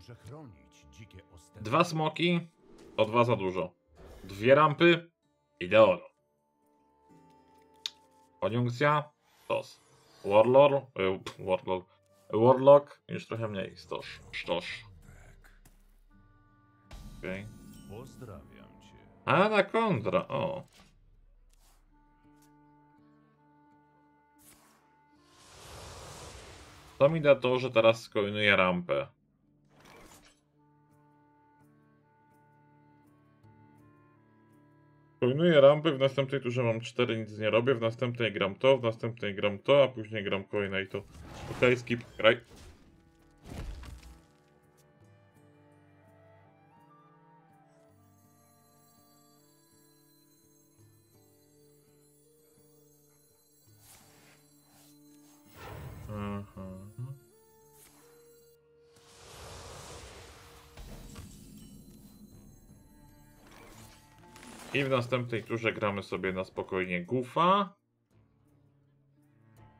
Muszę chronić dzikie ostre. 2 smoki, o 2 za dużo. 2 rampy, ideolo. Koniunkcja, stos. Warlock, już trochę mniej, stos. Okej. Pozdrawiam cię. A na kontra, o. To mi da to, że teraz skoinuję rampę. Koinuję rampy, w następnej turze mam 4, nic nie robię, w następnej gram to, a później gram kolejne i to. Okej, skip, graj. I w następnej turze gramy sobie na spokojnie Goofa.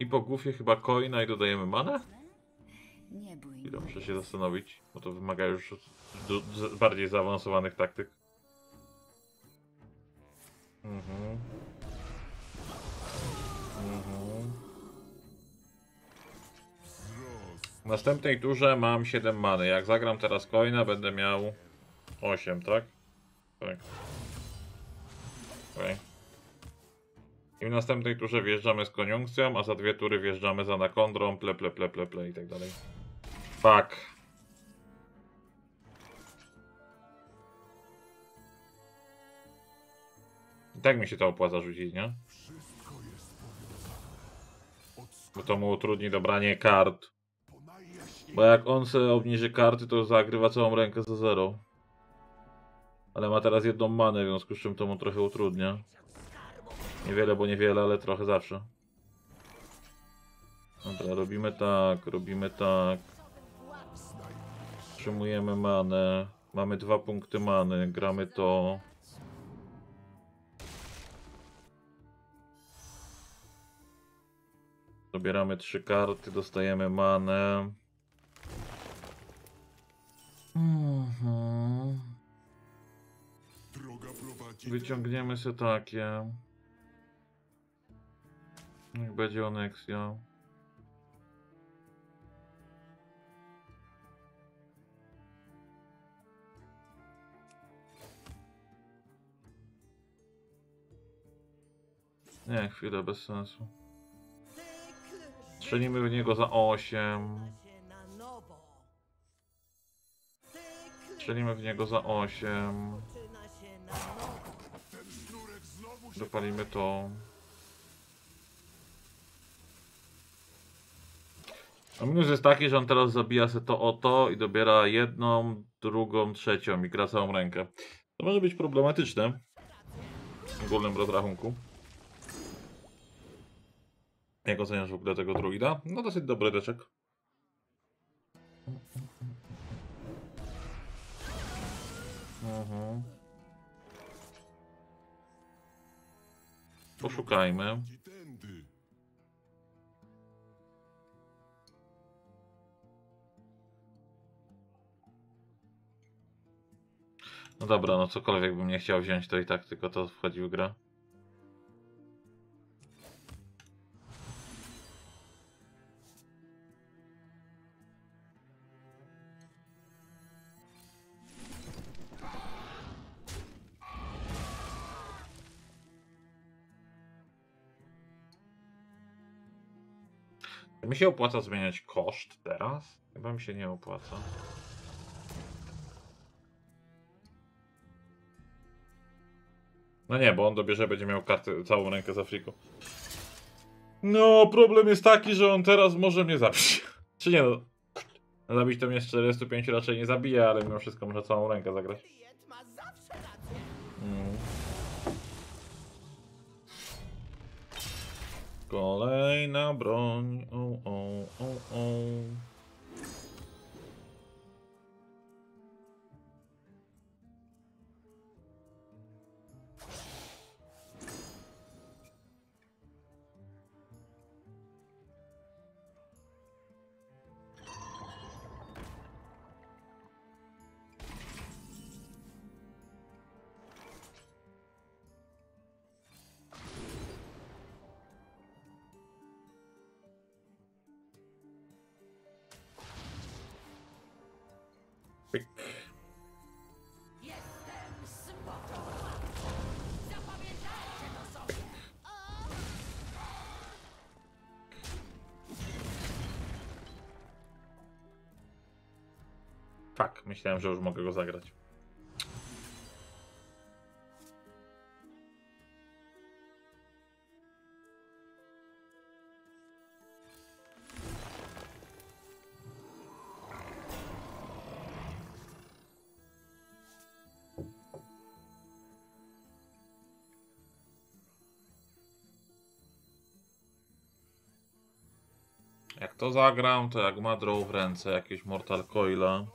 I po Goofie chyba coina i dodajemy manę? I dobrze się zastanowić, bo to wymaga już bardziej zaawansowanych taktyk. W następnej turze mam 7 many. Jak zagram teraz coina, będę miał 8, tak? Tak. Okay. I w następnej turze wjeżdżamy z koniunkcją, a za 2 tury wjeżdżamy za nakondrą, ple i tak dalej. Fuck. I tak mi się to opłaca rzucić, nie? Bo to mu utrudni dobranie kart. Bo jak on se obniży karty, to zagrywa całą rękę za 0. Ale ma teraz 1 manę, w związku z czym to mu trochę utrudnia. Niewiele, bo niewiele, ale trochę zawsze. Dobra, robimy tak, Trzymujemy manę. Mamy 2 punkty many, gramy to. Dobieramy 3 karty, dostajemy manę. Wyciągniemy sobie takie. Niech będzie aneksja. Nie, chwilę, bez sensu. Strzelimy w niego za 8. Dopalimy to. A minus jest taki, że on teraz zabija se to o to i dobiera 1, 2, 3 i gra całą rękę. To może być problematyczne w ogólnym rozrachunku. Jak oceniasz w ogóle tego druida? No dosyć dobry deczek. Poszukajmy. No dobra, no cokolwiek bym nie chciał wziąć, to i tak tylko to wchodzi w grę. Mi się opłaca zmieniać koszt teraz? Chyba mi się nie opłaca. No nie, bo on dobierze, będzie miał kartę, całą rękę z Afriką. No, problem jest taki, że on teraz może mnie zabić. Czy nie, no. Zabić to mnie z 45 raczej nie zabije, ale mimo wszystko może całą rękę zagrać. Kolejna broń. Tak, myślałem, że już mogę go zagrać. Jak to zagram, to jak ma draw w ręce jakieś Mortal Coila.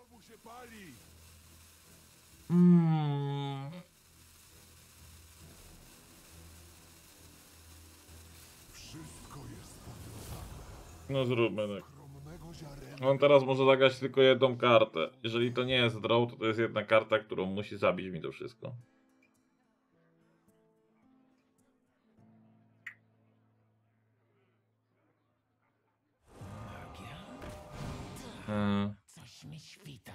No zróbmy tak. On teraz może zagrać tylko jedną kartę. Jeżeli to nie jest draw, to jest jedna karta, którą musi zabić mi to wszystko. Coś mi świta.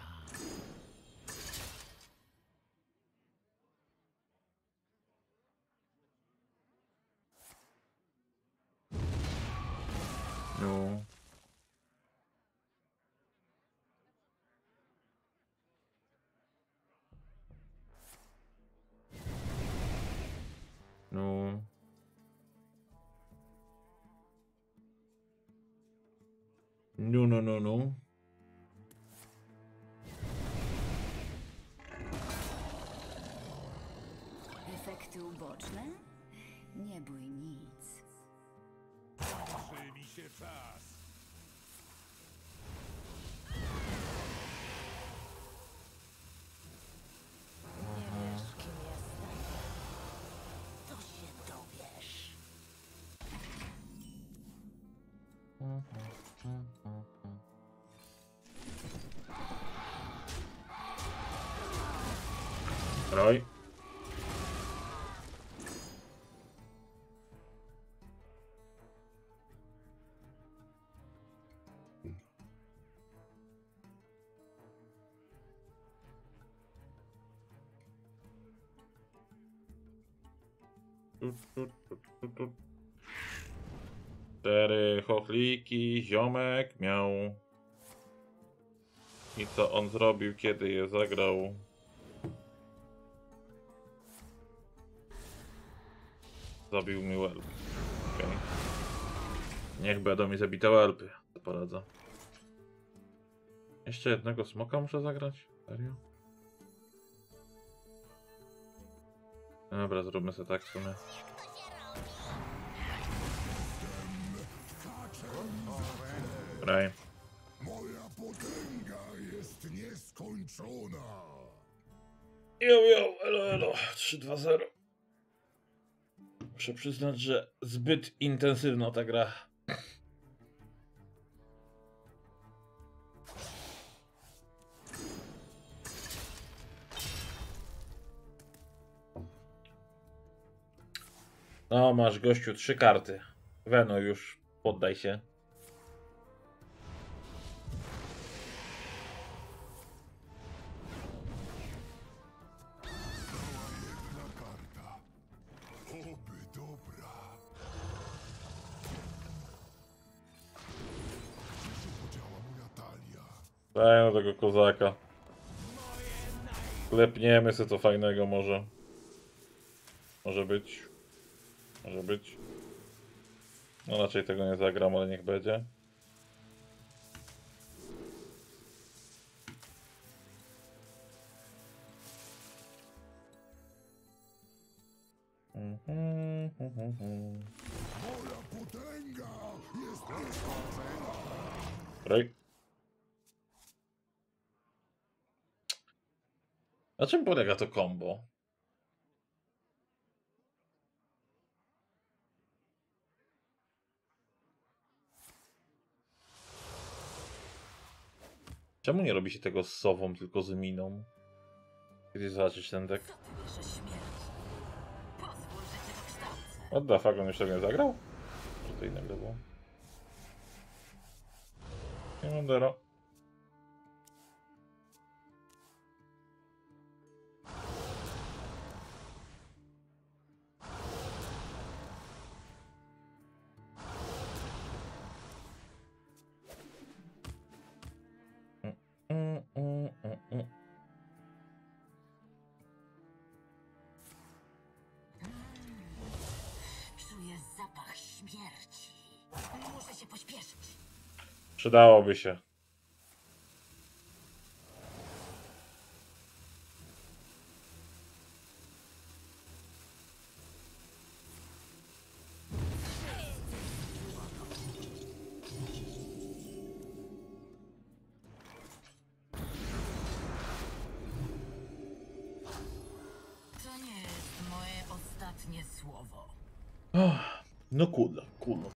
No. No. No, no, no, no. Efekty uboczne? Nie bój nic. Kończy mi się czas. Nie wiesz, kim jestem. To się dowiesz. Roj. Cztery chochliki ziomek miał. I co on zrobił, kiedy je zagrał? Zabił mi łelp. Okay. Niech będą mi zabite łelpy. To poradza. Jeszcze jednego smoka muszę zagrać? Serio? Dobra, zróbmy sobie tak w sumie. Moja potęga jest nieskończona. Jo, elo, 3-2-0. Muszę przyznać, że zbyt intensywna ta gra. No, masz gościu 3 karty. Weno, już poddaj się. Dajmy tego kozaka. Klepniemy sobie co fajnego może. Może być. Może być. No raczej tego nie zagram, ale niech będzie. Na czym polega to combo? Czemu nie robi się tego z sową, tylko z miną? Kiedyś zobaczyć ten deck. What the fuck, on już tego nie zagrał? Czy to innego było? Nie mam dero. Przydałoby się. No kurde,